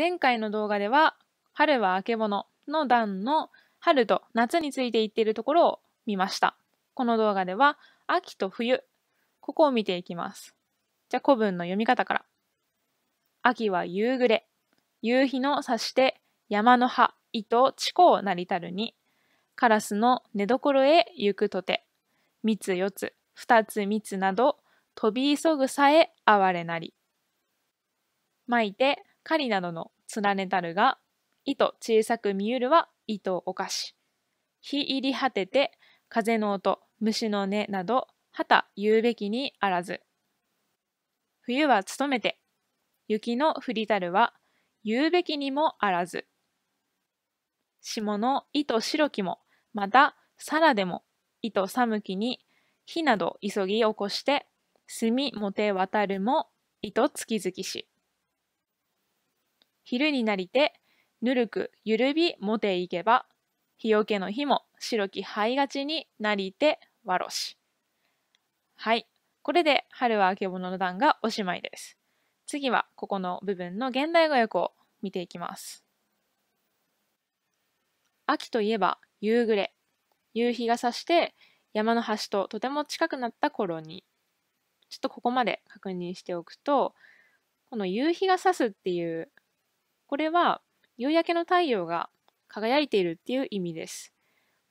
前回の動画では、春はあけぼのの段の春と夏について言っているところを見ました。この動画では、秋と冬、ここを見ていきます。じゃあ古文の読み方から。秋は夕暮れ、夕日の差して山の葉、糸、地高なりたるに、からすの寝所へ行くとて、蜜四つ、二つ蜜など、飛び急ぐさえ哀れなり。まいて、狩りなどの連ねたるが、糸小さく見ゆるは糸をおかし。日入り果てて、風の音、虫の音など、はた言うべきにあらず。冬は努めて、雪の降りたるは、言うべきにもあらず。霜の糸白きも、また、さらでも、糸寒きに、火など急ぎ起こして、墨もて渡るも、糸月々し。昼になりて、ぬるくゆるびもていけば、日よけの日も白き灰がちになりてわろし。はい。これで春はあけぼのの段がおしまいです。次はここの部分の現代語訳を見ていきます。秋といえば夕暮れ。夕日が差して山の端ととても近くなった頃に。ちょっとここまで確認しておくと、この夕日が差すっていう、これは夕焼けの太陽が輝いているっていう意味です。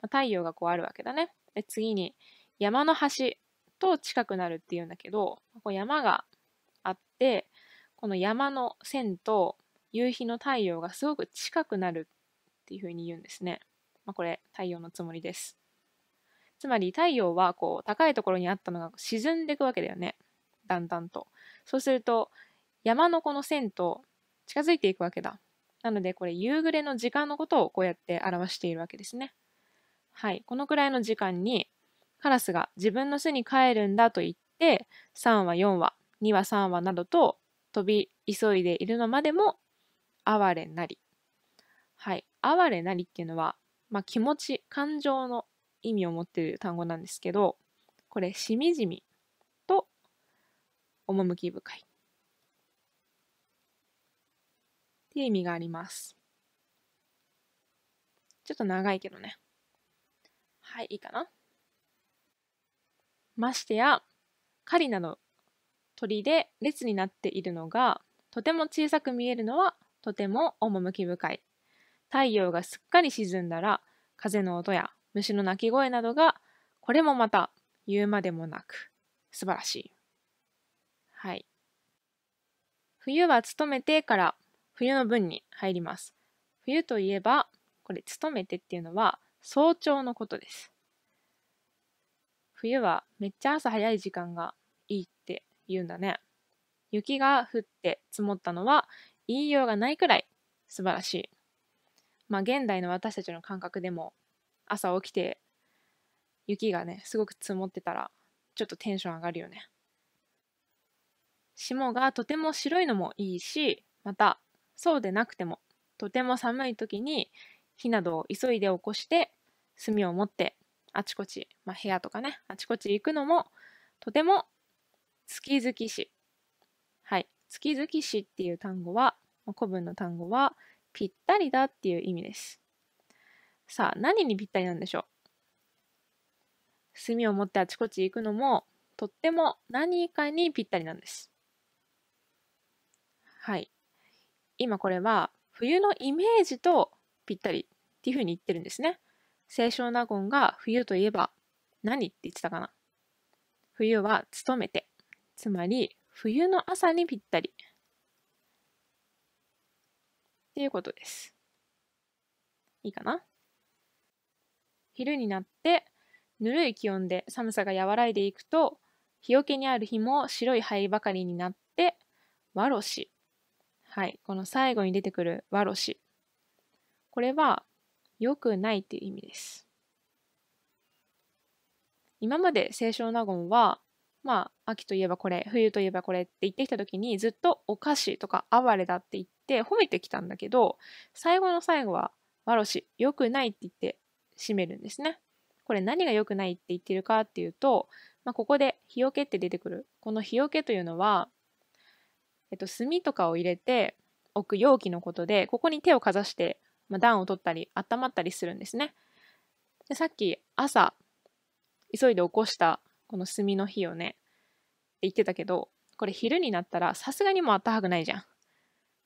太陽がこうあるわけだね。で次に山の端と近くなるっていうんだけど、こう山があって、この山の線と夕日の太陽がすごく近くなるっていうふうに言うんですね。これ太陽のつもりです。つまり太陽はこう高いところにあったのが沈んでいくわけだよね。だんだんと。そうすると山のこの線と近づいていくわけだ。なのでこれ夕暮れの時間のことをこうやって表しているわけですね。はい。このくらいの時間にカラスが自分の巣に帰るんだと言って3羽4羽2羽3羽などと飛び急いでいるのまでも哀れなり。はい。哀れなりっていうのは、気持ち、感情の意味を持っている単語なんですけど、これしみじみと趣深い。っていう意味があります。ちょっと長いけどね。はい、いいかな。ましてや、狩りなど鳥で列になっているのが、とても小さく見えるのはとても趣深い。太陽がすっかり沈んだら、風の音や虫の鳴き声などが、これもまた言うまでもなく、素晴らしい。はい。冬は努めてから、冬の文に入ります。冬といえば、これ、努めてっていうのは、早朝のことです。冬はめっちゃ朝早い時間がいいって言うんだね。雪が降って積もったのは、言いようがないくらい素晴らしい。現代の私たちの感覚でも、朝起きて、雪がね、すごく積もってたら、ちょっとテンション上がるよね。霜がとても白いのもいいし、また、そうでなくても、とても寒い時に火などを急いで起こして、炭を持ってあちこち、部屋とかね、あちこち行くのも、とても月々し。はい、月々しっていう単語は、古文の単語は、ぴったりだっていう意味です。さあ、何にぴったりなんでしょう。炭を持ってあちこち行くのも、とっても何かにぴったりなんです。はい。今これは冬のイメージとぴったりっていうふうに言ってるんですね。清少納言が冬といえば何って言ってたかな。冬は努めて。つまり冬の朝にぴったり。っていうことです。いいかな。昼になってぬるい気温で寒さが和らいでいくと、日よけにある日も白い灰ばかりになってわろし。はい。この最後に出てくるわろし。これは、良くないっていう意味です。今まで清少納言は、秋といえばこれ、冬といえばこれって言ってきたときに、ずっとおかしとか哀れだって言って褒めてきたんだけど、最後の最後は、わろし、良くないって言って締めるんですね。これ何が良くないって言ってるかっていうと、ここで日よけって出てくる。この日よけというのは、炭とかを入れておく容器のことで、ここに手をかざして、暖を取ったり温まったりするんですね。で、さっき朝急いで起こしたこの炭の火をねって言ってたけど、これ昼になったらさすがにもうあったかくないじゃん。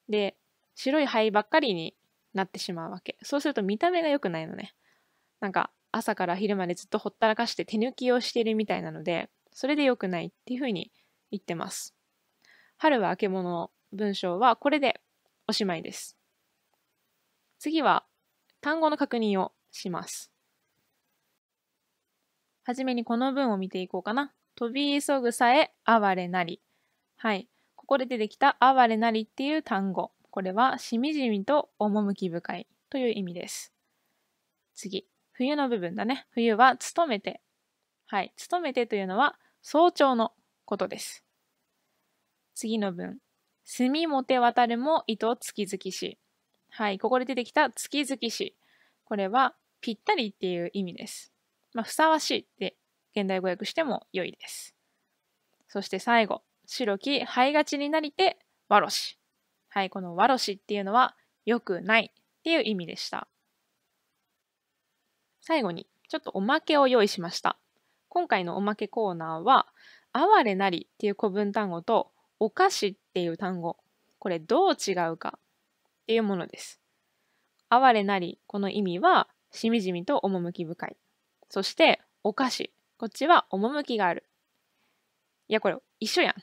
で、白い灰ばっかりになってしまうわけ。そうすると見た目が良くないのね。なんか朝から昼までずっとほったらかして手抜きをしているみたいなので、それで良くないっていうふうに言ってます。春はあけぼの文章はこれでおしまいです。次は単語の確認をします。はじめにこの文を見ていこうかな。飛び急ぐさえ哀れなり。はい。ここで出てきた哀れなりっていう単語。これはしみじみと趣深いという意味です。次。冬の部分だね。冬は努めて。はい。努めてというのは早朝のことです。次の文。墨もて渡るも糸月々し。はい。ここで出てきた月々し。これはぴったりっていう意味です。ふさわしいって現代語訳しても良いです。そして最後、白き灰がちになりてわろし。はい、このわろしっていうのは良くないっていう意味でした。最後にちょっとおまけを用意しました。今回のおまけコーナーは、哀れなりっていう古文単語とお菓子っていう単語、これどう違うかっていうものです。哀れなり、この意味はしみじみと趣深い。そして、お菓子。こっちは、趣がある。いや、これ、一緒やん。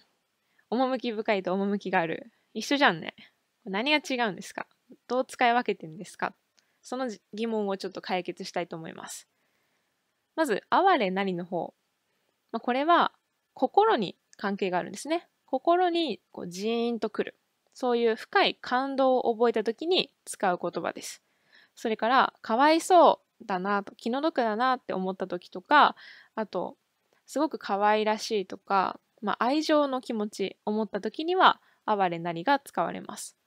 趣深いと趣がある。一緒じゃんね。何が違うんですか？どう使い分けてるんですか？その疑問をちょっと解決したいと思います。まず、哀れなりの方。これは、心に関係があるんですね。心にこうジーンとくる。そういう深い感動を覚えたときに使う言葉です。それから、かわいそう。だなと気の毒だなって思った時とか、あとすごく可愛らしいとか、愛情の気持ち思った時には哀れなりが使われます。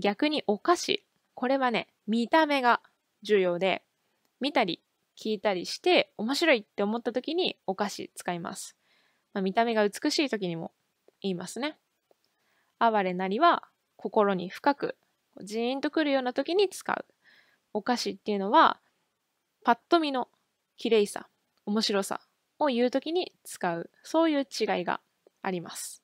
逆にお菓子、これはね、見た目が重要で、見たり聞いたりして面白いって思った時にお菓子使います。見た目が美しい時にも言いますね。哀れなりは心に深くジーンとくるような時に使う。お菓子っていうのはパッと見の綺麗さ、面白さを言うときに使う、そういう違いがあります。